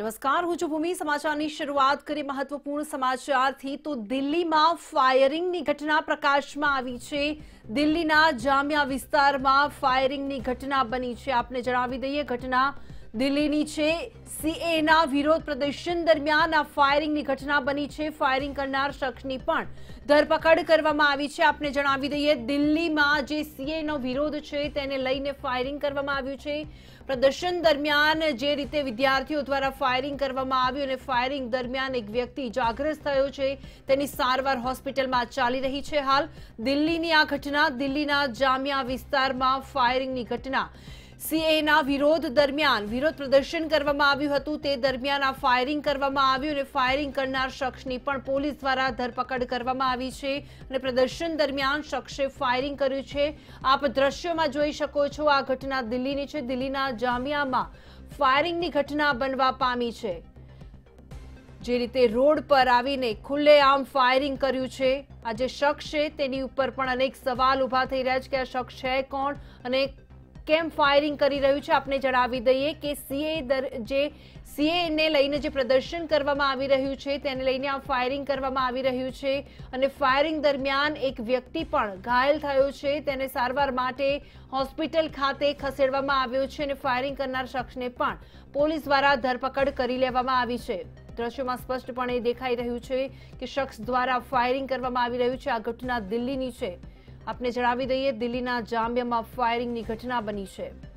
नमस्कार हूँ भूमि। समाचार की शुरुआत करें महत्वपूर्ण समाचार थी। तो दिल्ली में फायरिंग की घटना प्रकाश में आई है। दिल्ली जामिया विस्तार में फायरिंग की घटना बनी है। आपने जणावी दईए, घटना दिल्ली है। सीए ना विरोध प्रदर्शन दरमियान आ फायरिंग की घटना बनी है। फायरिंग करनार शख्स की पण धरपकड़ करवामां आवी छे। आपने जणावी दईए, दिल्ली में जे सीए नो विरोध है तेने लईने फायरिंग करवामां आव्युं छे। प्रदर्शन दरमियान जे रीते विद्यार्थीओ द्वारा फायरिंग करवामां आव्युं अने फायरिंग दरमियान एक व्यक्ति इजाग्रस्त थयो छे, तेनी सारवार होस्पिटलमां चाली रही है। हाल दिल्लीनी आ घटना, दिल्लीना जामिया विस्तारमां फायरिंगनी घटना, सीए ना विरोध दरमियान विरोध प्रदर्शन करवामां आव्युं हतुं, ते दरमियान आ फायरिंग करवामां आव्युं अने फायरिंग करनार शख्सनी पण पोलीस द्वारा धरपकड़ करवामां આવી છે અને પ્રદર્શન દરમિયાન શખ્સે ફાયરિંગ કર્યું છે। આપ દ્રશ્યોમાં જોઈ શકો છો આ ઘટના દિલ્હીની છે। દિલ્હીના જામિયામાં ફાયરિંગની ઘટના બનવા પામી છે। જે રીતે રોડ પર આવીને ખુલ્લેઆમ ફાયરિંગ કર્યું છે આ જે શખ્સ છે તેની ઉપર પણ અનેક સવાલ ઊભા થઈ રહ્યા છે કે આ શખ્સ છે કોણ અને केम फायरिंग करी रह्युं छे। आपने जणावी दईए के सीए ने लईने जे प्रदर्शन करवामां आवी रह्युं छे तेने लईने आ फायरिंग करवामां आवी रह्युं छे अने फायरिंग दरमियान एक व्यक्ति पण घायल थयो छे, तेने सारवार माटे होस्पिटल खाते खसेडवामां आव्यो छे अने फायरिंग करनार शख्सने पण पोलीस द्वारा धरपकड़ करी लेवामां आवी छे। दृश्य में स्पष्टपणे देखाई रह्युं छे के शख्स द्वारा फायरिंग करवामां आवी रह्युं छे। आ घटना दिल्लीनी छे। आपने जणावी दईए, दिल्लीना जामियामां फायरिंगनी घटना बनी है।